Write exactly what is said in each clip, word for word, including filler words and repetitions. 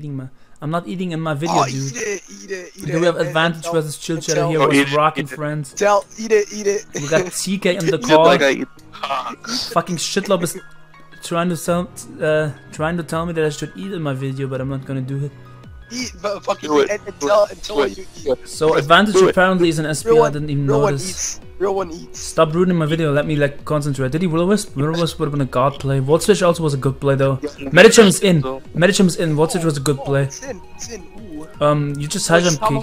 eating my. I'm not eating in my video, oh, dude. Eat it, eat it, eat it. We have Advantage no, versus Chill Chatter here with Rockin' Friends. Tell, eat it, eat it. We got T K in the call. Like fucking shitlob is trying to sound, uh, trying to tell me that I should eat in my video, but I'm not gonna do it. Eat, but fucking eat it until, until you eat. So Advantage it. apparently is an S P. One, I didn't even real notice. One eats. Real one eats. Stop ruining my video. Let me like concentrate. Did he Willow Wisp? Willow Wisp would have been a god play. Wallswitch also was a good play though. Medicham's in. Medicham's in. Wallswitch was a good play. It's in. It's in. Ooh. Um, you just high jump kick. Do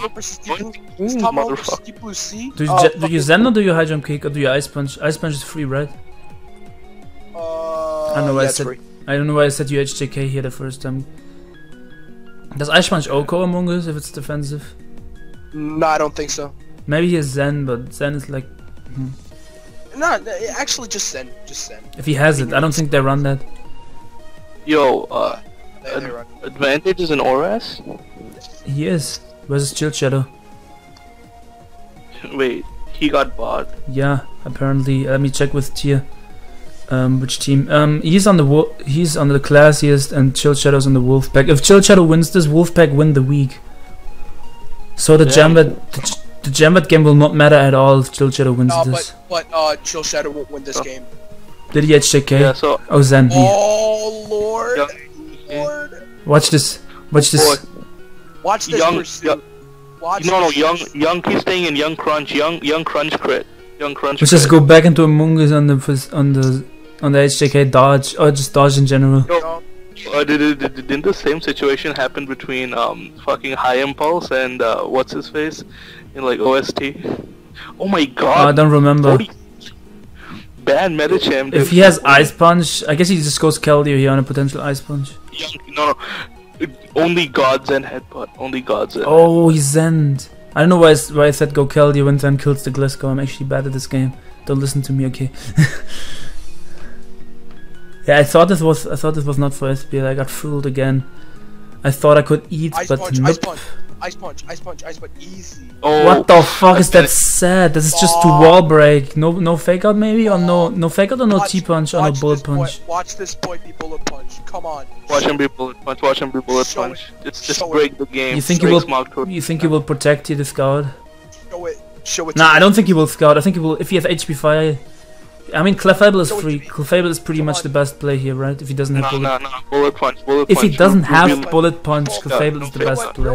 you uh, do you Zen or do you high jump kick or do you Ice Punch? Ice Punch is free, right? Uh, I don't know why yeah, I said. Free. I don't know why I said you H J K here the first time. Does Ice Punch O C O Amoonguss if it's defensive? No, I don't think so. Maybe he has Zen, but Zen is like... Hmm. No, actually just Zen, just Zen. If he has it, I don't think they run that. Yo, uh... They, ad they run. Advantage is an O R A S? He is. Versus Chill Shadow. Wait, he got bought. Yeah, apparently. Let me check with Tia. Um, which team? Um, he's on the wo he's on the classiest, and Chill Shadow's on the Wolf Pack. If Chill Shadow wins this, Wolf Pack win the week. So the yeah. Gemmet, the, the Gemmet game will not matter at all if Chill Shadow wins uh, this. But, but uh, Chill Shadow won't win this oh. game. Did he H J K? Yeah, so oh, Zen B. Oh Lord, yeah. Lord! Watch this! Watch this! Boy. Watch this! Young, young, Watch no, no, young, young keeps staying in young crunch, young, young crunch crit, young crunch. Let's crit. Just go back into Amoonguss on the on the. On the H J K dodge, or just dodge in general. No. Uh, did, did, didn't the same situation happen between um, fucking High Impulse and uh, what's his face in like O S T? Oh my god! Oh, I don't remember. Ban Medicham. If he has Ice Punch, I guess he just goes Keldeo here on a potential Ice Punch. Yeah, no, no. Only God's and Headbutt. Only God's and. Oh, he's Zen'd. I don't know why I, why I said go Keldeo when Zen kills the Gliscor. I'm actually bad at this game. Don't listen to me, okay? Yeah, I thought this was I thought this was not for S P L. I got fooled again. I thought I could eat, ice but punch, nope. Ice punch, ice punch, ice punch, ice punch, easy. Oh, what the fuck is that sad? This is just to wall break. No, no fake out maybe, or no, no fake out, or no T punch, or no bullet punch. Watch this boy be bullet punch. Come on. Watch him be bullet punch. Watch him be bullet punch. It's just break the game. You think he will? You think he will protect you, this guard? Show it. Show it. Nah, I don't think he will scout. I think he will. If he has H P fire. I mean, Clefable is free. Clefable is pretty much the best play here, right? If he doesn't have bullet punch, if he doesn't have bullet punch, Clefable is the best play.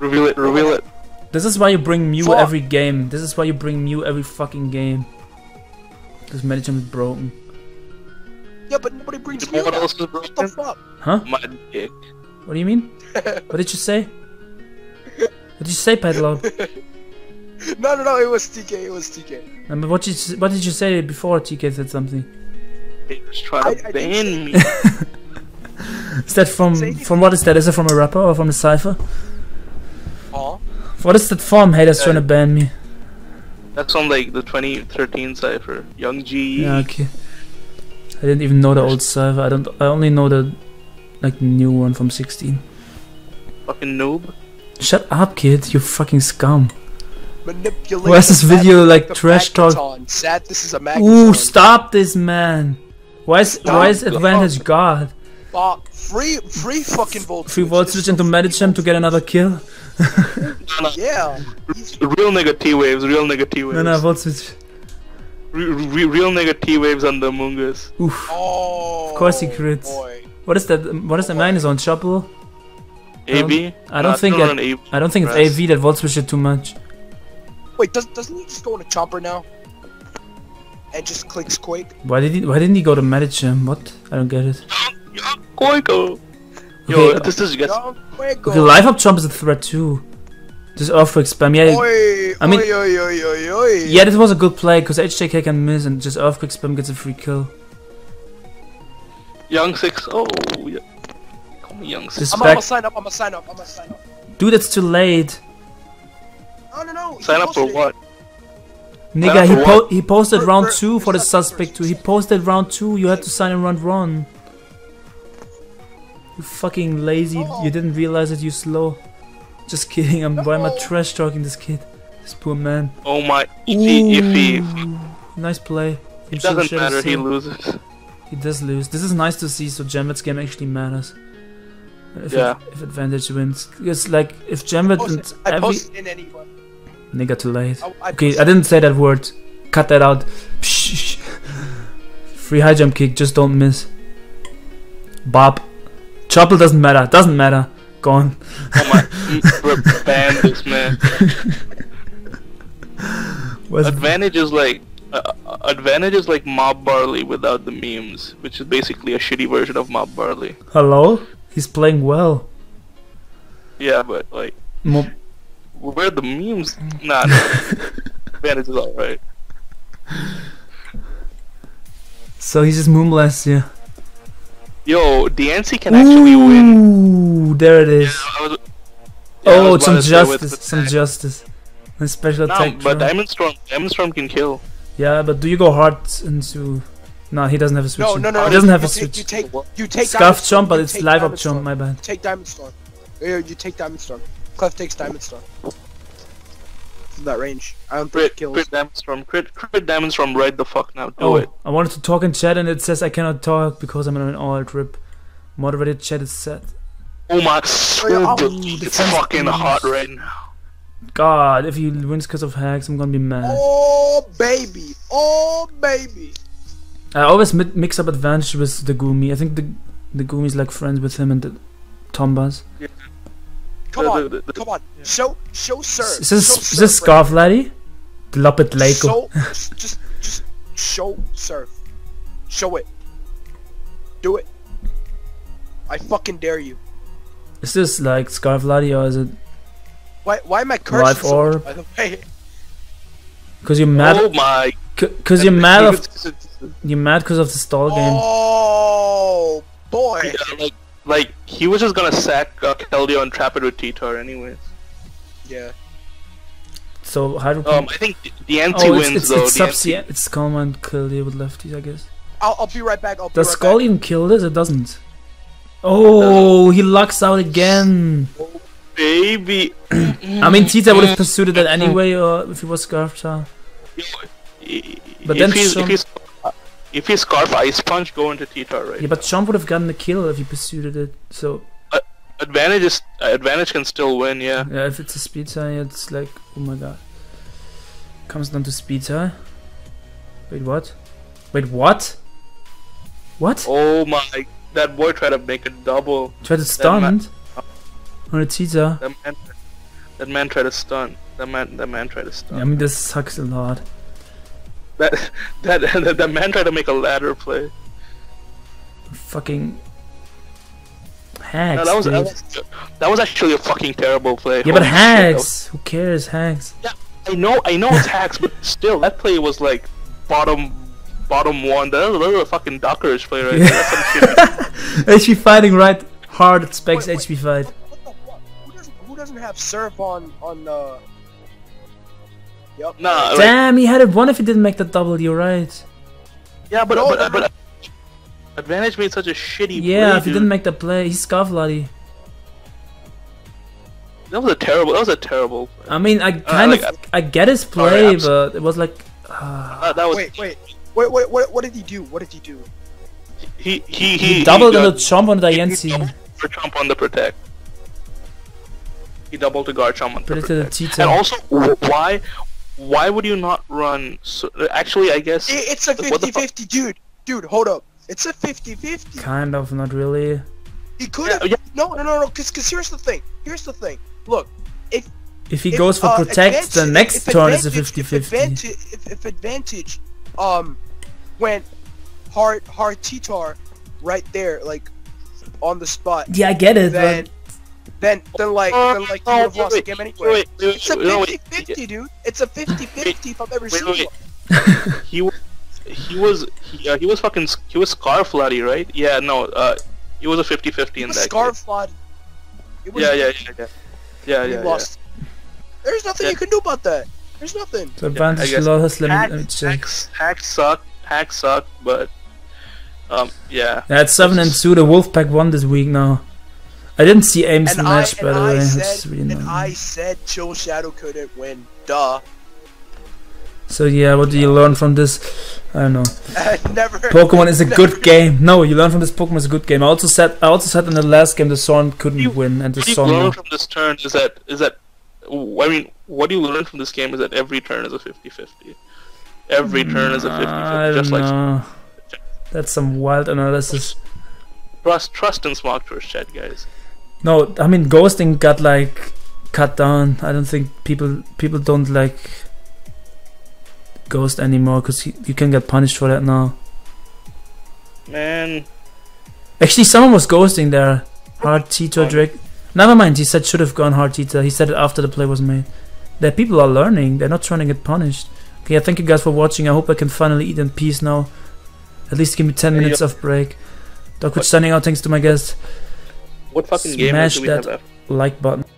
Reveal it, reveal it. This is why you bring Mew every game. This is why you bring Mew every fucking game. Because Medicham is broken. Yeah, but nobody brings Mew. What else is broken? Huh? My dick. What do you mean? What did you say? What did you say, Padlock? No, no, no, it was T K, it was T K. I mean, what did you, what did you say before T K said something? They just tried to ban me. Is that from, from what is that? Is it from a rapper or from a cypher? Oh? What is that from, haters yeah. trying to ban me? That's from like the twenty thirteen cypher, Young G. Yeah, okay. I didn't even know the old cypher, I don't, I only know the, like, new one from sixteen. Fucking noob. Shut up, kid, you fucking scum. Manipulate. Where's this video like trash talk? Sad, this is a Ooh, stop this, man! Why is stop. why is Advantage God? Uh, free free fucking volt. Free volt switch into Medicham to get another kill. Yeah. Real nigga T waves. Real nigga T waves. No, no, volt switch. Re re real nigga T waves on the Amoonguss. Oof. Oh, of course he crits. Boy. What is that? What is the minus on Choppel? A B. I don't think I don't think it's A V that volt switched too much. Wait, does, doesn't he just go on a chopper now? And just clicks Quake? Why, did he, why didn't he go to Medicham? What? I don't get it. Quaco! Yo, okay, this is good. Okay, Life Up Chomp is a threat too. This Earthquake spam, yeah. Oy, I mean, oy, oy, oy, oy, oy. Yeah, this was a good play because H J K can miss and just Earthquake spam gets a free kill. Young six, oh, yeah. Call me Young six. I'm gonna sign up, I'm gonna sign up, I'm gonna sign up. Dude, it's too late. No, no, no. Sign up for what? Nigga, he, po he posted for, round for, two for the suspect too. He posted round two. You had to sign in round one. You fucking lazy. Oh. You didn't realize that you slow. Just kidding. I'm. No. Why am I trash talking this kid? This poor man. Oh my. Iffy, iffy. Nice play. It doesn't matter. He loses. He does lose. This is nice to see, so Gemmet's game actually matters. If, yeah. it, if Advantage wins. Because, like, if Gemmet I and I every... in anyway. Nigga, too late. I, I okay, I didn't say that word. Cut that out. Free high jump kick, just don't miss. Bob. Choppel doesn't matter, doesn't matter. Gone. Oh my, ban this man. Advantage is like... Uh, Advantage is like Mob Barley without the memes, which is basically a shitty version of Mob Barley. Hello? He's playing well. Yeah, but like... Mo where are the memes? Nah, no. Advantage is alright. So he's just Moonblast, yeah. Yo, Diancie can actually Ooh, win. Ooh, there it is. Yeah, I was, yeah, oh, some justice, with, some justice. A special no, attack. But Diamond Storm, Diamond Storm can kill. Yeah, but do you go hard into? No, he doesn't have a switch. No, no, no, he no, doesn't you, have you a switch. You take, you take Scarf Chomp, but it's live up Chomp. My bad. You take Diamond Storm. You take Diamond Storm. Clef takes Diamond Storm. From that range, I don't think it kills. Crit Diamond Storm. Crit, crit Diamond Storm. Right the fuck now. Do oh, it. I wanted to talk in chat, and it says I cannot talk because I'm on an all rip. Moderated chat is set. Oh my! Oh, yeah. oh, it's fucking hot right now. God, if he wins because of hacks, I'm gonna be mad. Oh baby, oh baby. I always mi mix up Advantage with the Gumi. I think the the Gumi is like friends with him and the Tombas. Yeah. Come on, the, the, the, come on, yeah. show, show, sir. Is this, show, is this Scarf Laddy? Lopet Lake. Show, just, just show, sir. Show it. Do it. I fucking dare you. Is this like Scarf Laddy or is it? Why, why am I cursing so much, by the way? Cause you're mad. Oh my. Cause you're mad of, you're mad cause of the stall oh, game. Oh boy. Yeah, like, like, he was just gonna sack uh, Keldeo and trap it with T-Tar anyways. Yeah. So, how do we... Um, I think Diancie oh, wins it's, it's, though. It's, it's Calm and Keldeo with lefties, I guess. I'll, I'll be right back, I'll be Does right Skull back. even kill this? It doesn't. Oh, he lucks out again. Oh. Baby. I mean, T-Tar would have pursued it anyway, or if he was Scarf Chomp. But then if he's, if, he's, if he's Scarf Ice Punch, go into T-Tar, right? Yeah, but Chomp would have gotten the kill if he pursued it. So uh, advantage is uh, advantage can still win, yeah. Yeah, if it's a speed tie, it's like, oh my god. Comes down to speed tie. Wait, what? Wait, what? What? Oh my! That boy tried to make a double. Tried to stun. On a T-Tar. That man, that man tried to stun. That man, that man tried to stun. Yeah, I mean, this sucks a lot. That, that, that, that man tried to make a ladder play. Fucking hacks. No, that was, that was, that was actually a fucking terrible play. Yeah, Holy but hacks. Shit, who cares, hacks? Yeah, I know, I know it's hacks, but still, that play was like bottom, bottom one. That was a little fucking dockerish play right yeah. there. H P fighting right hard at specs. Wait, wait. H P fight. Doesn't have serve on on uh yep. Nah, damn, like, he had it one if he didn't make the double. You're right. Yeah, but, no, but, no, but, no. but Advantage made such a shitty. Yeah, play, if dude. he didn't make the play, he's Scarf Laddy. That was a terrible. That was a terrible. Play. I mean, I kind uh, like, of I, I get his play, right, but it was like. Uh... Uh, that was wait, wait, wait, wait, what, what did he do? What did he do? He he he, he doubled on the Chomp on Diancie. For Chomp on the protect. Double to guard someone. And also, why, why would you not run? So, actually, I guess it's a fifty fifty, dude. Dude, hold up. It's a fifty fifty. Kind of, not really. He could have. Yeah, yeah. No, no, no, no. Because, because here's the thing. Here's the thing. Look, if if he if, goes for uh, protect, the next turn is a fifty fifty. If, if, if Advantage, um, went hard, hard T-Tar, right there, like on the spot. Yeah, I get it. Then, but Then, then like, then like, you have lost the game anyway. It's a fifty fifty, dude. It's a fifty fifty if I've ever seen one. He was, he was, he, uh, he was fucking, he was Scarf Laddy, right? Yeah, no, uh, he was a fifty fifty in that. Scarf Laddy. Yeah, yeah, yeah, yeah, yeah, yeah. Lost. There's nothing you can do about that. There's nothing. So Advantage lost. Let me check. Hacks suck. Hacks suck. But, um, yeah. That's seven and two. The Wolf Pack won this week now. I didn't see Ames in the match, by the way. Said, really and annoying. I said Chill Shadow couldn't win, duh. So yeah, what do you learn from this? I don't know. Uh, never. Pokemon is a never. good game. No, you learn from this. Pokemon is a good game. I also said. I also said in the last game the Thorn couldn't you, win, and the Thorn. What you learn from this turn is that is that. I mean, what do you learn from this game is that every turn is a fifty fifty. Every turn is a fifty fifty. Just know. like. That's some wild analysis. Trust, trust in Smog Tour's chat, guys. No, I mean ghosting got like cut down. I don't think people people don't like ghost anymore because you can get punished for that now. Man, actually, someone was ghosting there. Hard T-Tar Drake. Never mind. He said should have gone hard T-Tar. He said it after the play was made. That people are learning. They're not trying to get punished. Okay, thank you guys for watching. I hope I can finally eat in peace now. At least give me ten minutes of break. Doc, signing out. Thanks to my guest. What fucking Smash game do we that have like button.